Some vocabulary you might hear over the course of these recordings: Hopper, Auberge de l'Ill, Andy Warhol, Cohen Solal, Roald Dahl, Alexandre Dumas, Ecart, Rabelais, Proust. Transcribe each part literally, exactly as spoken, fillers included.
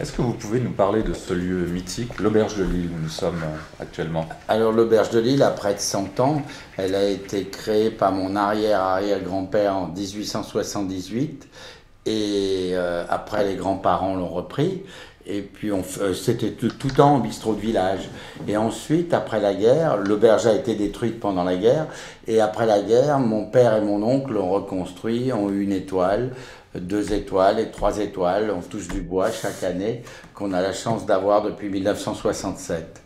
Est-ce que vous pouvez nous parler de ce lieu mythique, l'Auberge de l'Ill, où nous sommes actuellement? Alors l'Auberge de l'Ill a près de cent ans. Elle a été créée par mon arrière-arrière-grand-père en dix-huit cent soixante-dix-huit. Et euh, après, les grands-parents l'ont repris. Et puis, euh, c'était tout, tout le temps en bistrot de village. Et ensuite, après la guerre, l'auberge a été détruite pendant la guerre. Et après la guerre, mon père et mon oncle l'ont reconstruit, ont eu une étoile, deux étoiles et trois étoiles. On touche du bois chaque année, qu'on a la chance d'avoir depuis mille neuf cent soixante-sept.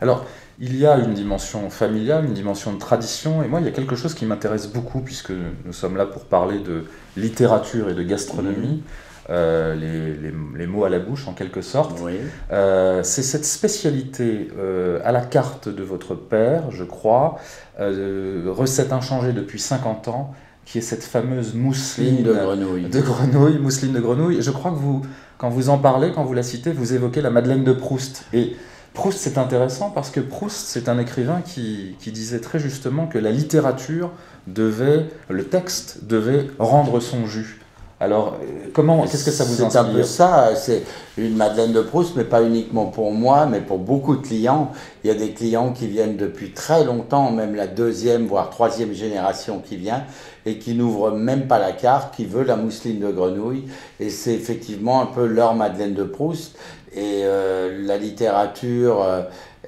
Alors, il y a une dimension familiale, une dimension de tradition, et moi il y a quelque chose qui m'intéresse beaucoup, puisque nous sommes là pour parler de littérature et de gastronomie, euh, les, les, les mots à la bouche en quelque sorte. Oui. Euh, c'est cette spécialité euh, à la carte de votre père, je crois, euh, recette inchangée depuis cinquante ans, qui est cette fameuse mousseline de grenouille. de grenouille, mousseline de grenouille. Et je crois que vous, quand vous en parlez, quand vous la citez, vous évoquez la Madeleine de Proust. Et Proust, c'est intéressant parce que Proust, c'est un écrivain qui, qui disait très justement que la littérature devait, le texte devait rendre son jus. Alors, comment, qu'est-ce que ça vous inspire ? C'est un peu ça, c'est une Madeleine de Proust, mais pas uniquement pour moi, mais pour beaucoup de clients. Il y a des clients qui viennent depuis très longtemps, même la deuxième, voire troisième génération qui vient, et qui n'ouvre même pas la carte, qui veut la mousseline de grenouille, et c'est effectivement un peu leur Madeleine de Proust. Et euh, la littérature,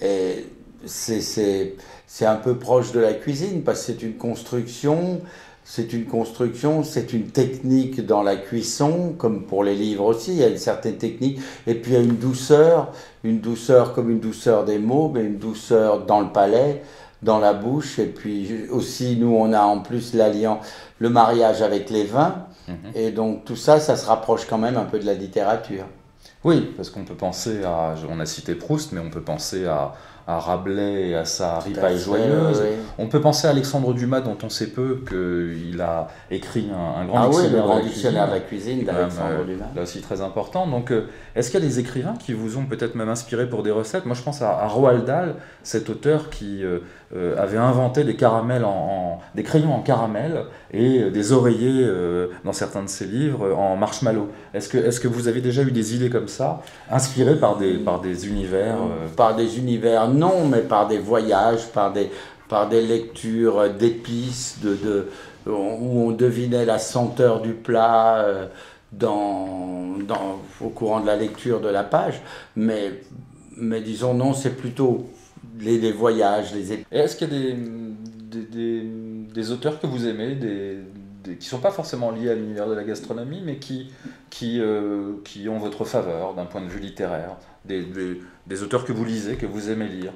euh, c'est un peu proche de la cuisine, parce que c'est une construction, c'est une construction, c'est une technique dans la cuisson, comme pour les livres aussi, il y a une certaine technique, et puis il y a une douceur, une douceur comme une douceur des mots, mais une douceur dans le palais, dans la bouche, et puis aussi nous on a en plus l'alliant, le mariage avec les vins, mmh. Et donc tout ça, ça se rapproche quand même un peu de la littérature. Oui, parce qu'on peut penser à, on a cité Proust, mais on peut penser à, à Rabelais et à sa ripaille joyeuse. Oui. On peut penser à Alexandre Dumas, dont on sait peu qu'il a écrit un, un grand ah dictionnaire, oui, le grand dictionnaire de la cuisine d'Alexandre Dumas. Là aussi très important. Donc, est-ce qu'il y a des écrivains qui vous ont peut-être même inspiré pour des recettes? Moi, je pense à, à Roald Dahl, cet auteur qui euh, avait inventé des caramels, en, en, des crayons en caramel et des oreillers euh, dans certains de ses livres en marshmallow. Est-ce que, est-ce que vous avez déjà eu des idées comme ça? Ça, inspiré par des, par des univers euh... Par des univers, non, mais par des voyages, par des, par des lectures d'épices, de, de, où on devinait la senteur du plat euh, dans, dans, au courant de la lecture de la page. Mais, mais disons, non, c'est plutôt les, les voyages, les épices. Est-ce qu'il y a des, des, des, des auteurs que vous aimez, des... qui ne sont pas forcément liés à l'univers de la gastronomie, mais qui, qui, euh, qui ont votre faveur d'un point de vue littéraire, des, des, des auteurs que vous lisez, que vous aimez lire?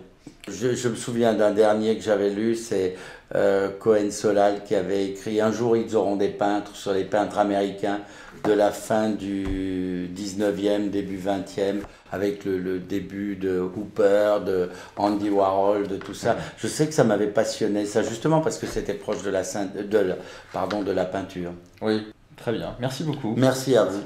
Je, je me souviens d'un dernier que j'avais lu, c'est euh, Cohen Solal qui avait écrit « Un jour ils auront des peintres » sur les peintres américains de la fin du dix-neuvième, début vingtième, avec le, le début de Hopper, de Andy Warhol, de tout ça. Je sais que ça m'avait passionné, ça, justement parce que c'était proche de la, de la, pardon, de la peinture. Oui, très bien. Merci beaucoup. Merci à vous.